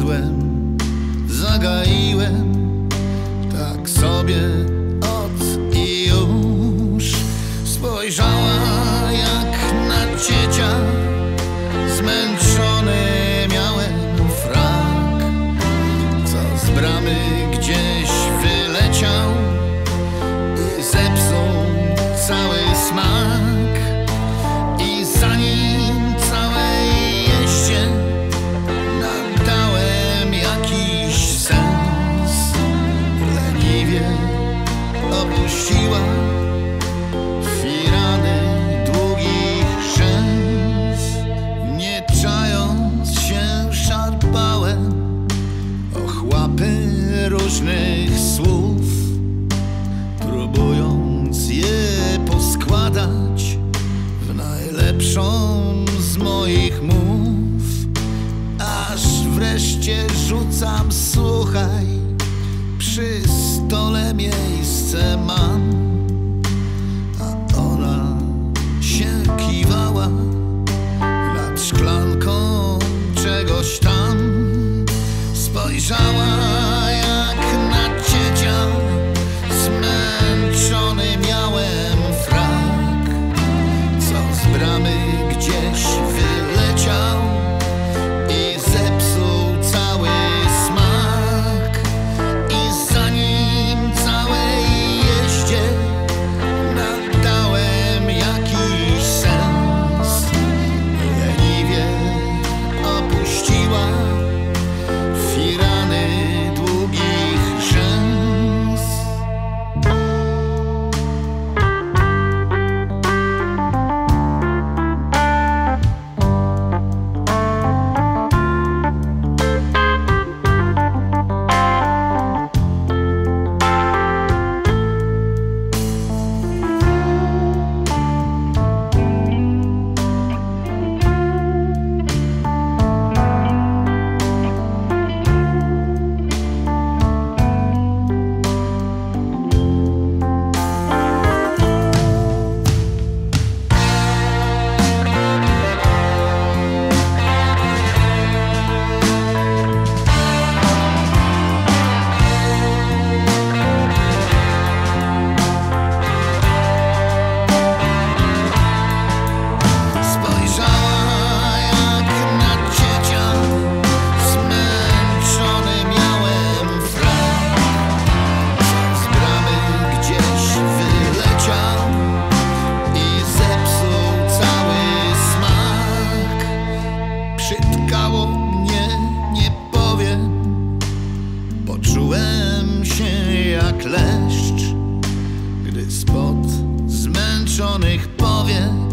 Zszedłem, zagaiłem, tak sobie od i już. Spojrzała jak na ciecia, zmęczony miałem frak, co z bramy gdzieś wyleciał i zepsuł cały smak. I zanim całej jeździe nadałem jakiś sens, leniwie opuściła firany długich rzęs. Nie czając się szarpałem o chłapy różnych słów, próbując je poskładać w najlepszą z moich mów. Aż wreszcie rzucam, słuchaj, przy stole miejsce mam. A ona się kiwała nad szklanką czegoś tam. Spojrzała jak na ciecia, zmęczony miałem frak, co z bramy gdzieś wyleciał i zepsuł cały smak. I zanim całej jeździe nadałem jakiś sens, leniwie opuściła firany długich rzęs. Przytkało mnie, nie powiem, poczułem się jak leszcz, gdy spod zmęczonych powiek